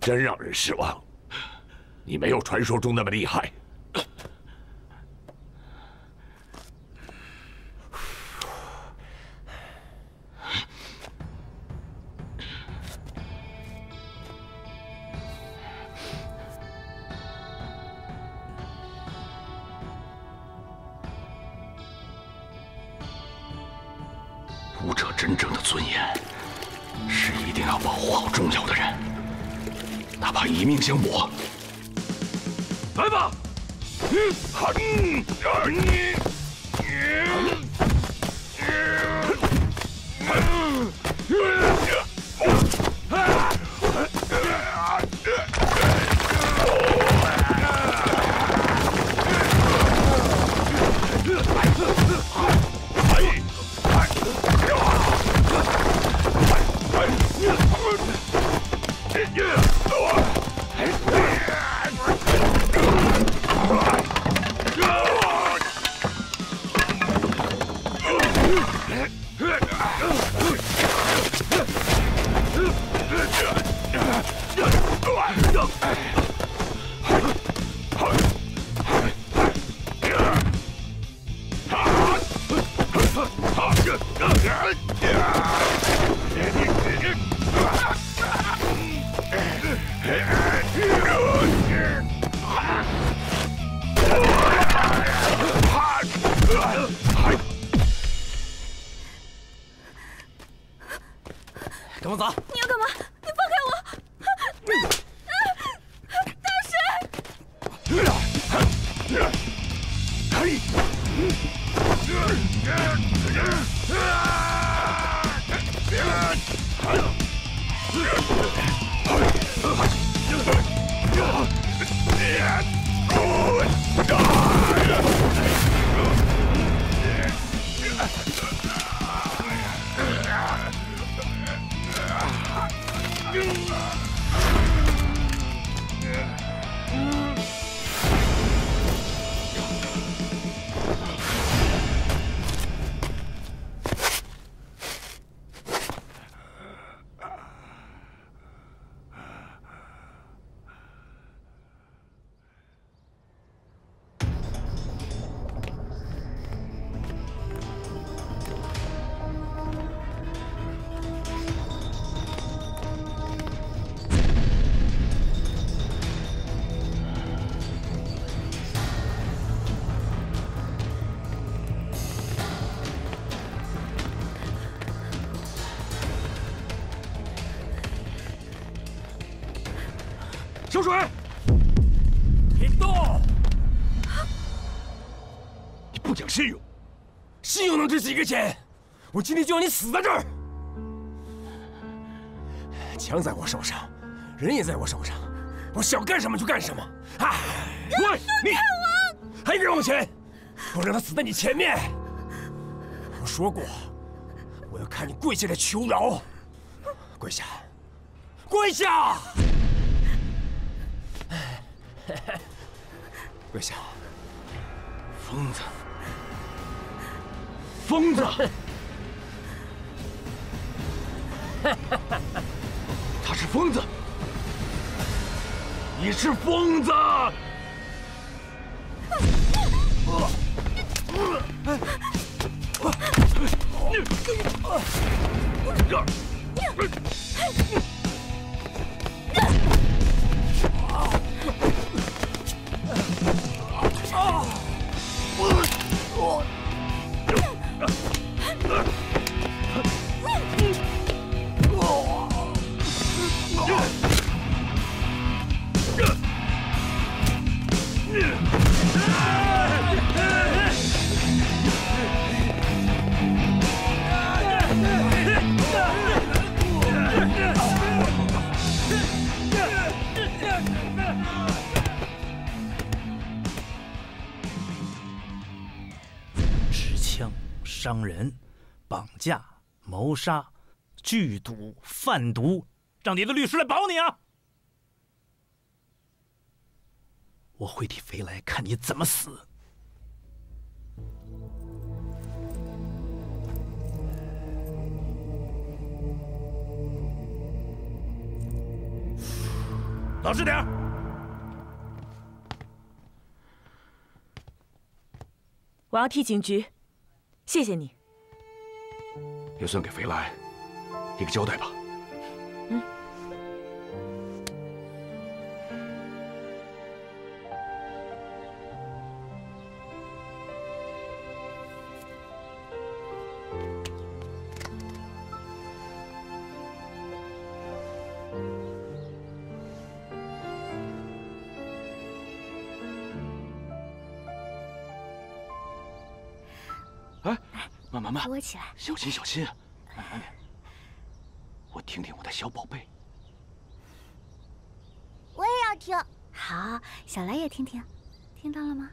真让人失望，你没有传说中那么厉害。武者真正的尊严，是一定要保护好重要的人。 哪怕一命相搏，来吧！跟我走！你要干嘛？你放开我！ 小水，别动！你不讲信用，信用能值几个钱？我今天就让你死在这儿！枪在我手上，人也在我手上，我想干什么就干什么。哎，喂，你还敢往前？我让他死在你前面！我说过，我要看你跪下来求饶，跪下，跪下！ 跪下！疯子！疯子！他是疯子！你是疯子！生、伤人、绑架、谋杀、聚赌、贩毒，让你的律师来保你啊！我会替肥来看你怎么死。 老实点儿！我要替警局，谢谢你。也算给肥来一个交代吧。嗯。妈，我起来，小心小心，慢慢点。我听听我的小宝贝。我也要听。好，小兰也听听，听到了吗？